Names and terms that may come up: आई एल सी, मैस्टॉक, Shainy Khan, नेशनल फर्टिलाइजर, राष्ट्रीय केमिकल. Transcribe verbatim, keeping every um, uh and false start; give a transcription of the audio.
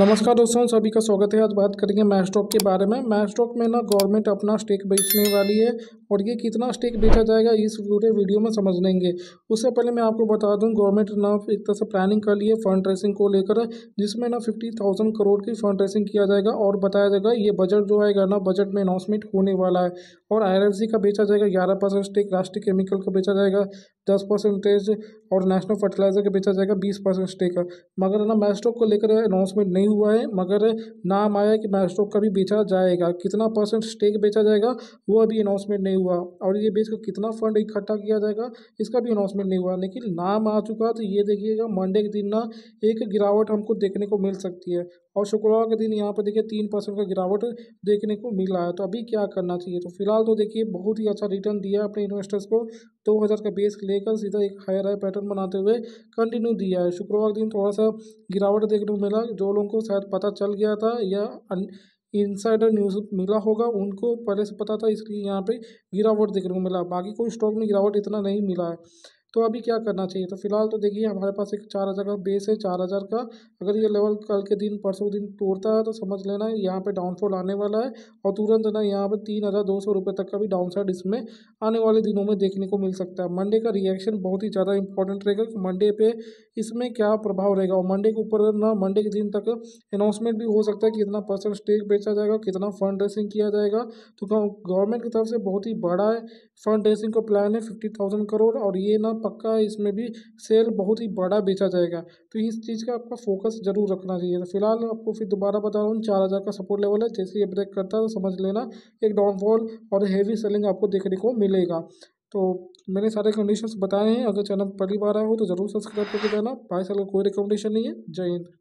नमस्कार दोस्तों, सभी का स्वागत है। आज बात करेंगे मैस्टॉक के बारे में। मैस्टॉक में ना गवर्नमेंट अपना स्टेक बेचने वाली है और ये कितना स्टेक बेचा जाएगा इस पूरे वीडियो में समझ लेंगे। उससे पहले मैं आपको बता दूं, गवर्नमेंट ना एक तरह से प्लानिंग कर ली है फंड रेसिंग को लेकर, जिसमें ना फिफ्टी थाउजेंड करोड़ की फंड रेसिंग किया जाएगा और बताया जाएगा ये बजट जो आएगा ना, बजट में अनाउंसमेंट होने वाला है। और आई एल सी का बेचा जाएगा ग्यारह परसेंट स्टेक, राष्ट्रीय केमिकल का बेचा जाएगा दस परसेंटेज और नेशनल फर्टिलाइजर का बेचा जाएगा बीस परसेंट स्टेक। मगर ना मैस्टॉक को लेकर अनाउंसमेंट नहीं हुआ है, मगर नाम आया कि मैस्टॉक का भी बेचा जाएगा। कितना परसेंट स्टेक बेचा जाएगा वो अभी अनाउंसमेंट नहीं हुआ और ये बेचकर कितना फंड इकट्ठा किया जाएगा इसका भी अनाउंसमेंट नहीं हुआ, लेकिन नाम आ चुका। तो ये देखिएगा मंडे के दिन ना एक गिरावट हमको देखने को मिल सकती है और शुक्रवार के दिन यहाँ पर देखिए तीन परसेंट का गिरावट देखने को मिला है। तो अभी क्या करना चाहिए? तो फिलहाल तो देखिए बहुत ही अच्छा रिटर्न दिया अपने इन्वेस्टर्स को, दो हज़ार का बेस लेकर सीधा एक हायर हाई पैटर्न बनाते हुए कंटिन्यू दिया है। शुक्रवार के दिन थोड़ा सा गिरावट देखने को मिला, जो लोगों को शायद पता चल गया था या इनसाइडर न्यूज़ मिला होगा उनको पहले से पता था, इसलिए यहाँ पे गिरावट देखने को मिला। बाकी कोई स्टॉक में गिरावट इतना नहीं मिला है। तो अभी क्या करना चाहिए? तो फिलहाल तो देखिए हमारे पास एक चार हज़ार का बेस है, चार हज़ार का अगर ये लेवल कल के दिन परसों के दिन तोड़ता है तो समझ लेना है यहाँ पे डाउनफॉल आने वाला है और तुरंत ना यहाँ पे तीन हज़ार दो सौ रुपये तक का भी डाउनसाइड इसमें आने वाले दिनों में देखने को मिल सकता है। मंडे का रिएक्शन बहुत ही ज़्यादा इंपॉर्टेंट रहेगा कि मंडे पर इसमें क्या प्रभाव रहेगा और मंडे के ऊपर ना मंडे के दिन तक अनाउंसमेंट भी हो सकता है कि कितना परसेंट स्टेक बेचा जाएगा, कितना फंड रेसिंग किया जाएगा। तो गवर्नमेंट की तरफ से बहुत ही बड़ा फंड रेसिंग का प्लान है फिफ्टी थाउजेंड करोड़ और ये ना पक्का है, इसमें भी सेल बहुत ही बड़ा बेचा जाएगा। तो इस चीज़ का आपका फोकस जरूर रखना चाहिए। तो फिलहाल आपको फिर दोबारा बता रहा हूँ, चार हज़ार का सपोर्ट लेवल है, जैसे ये ब्रेक करता है तो समझ लेना एक डाउनफॉल और हेवी सेलिंग आपको देखने को मिलेगा। तो मैंने सारे कंडीशंस बताए हैं, अगर चैनल पहली बार आया हो तो ज़रूर सब्सक्राइब करके जाना। बाय सेल का कोई रिकमेंडेशन नहीं है। जय हिंद।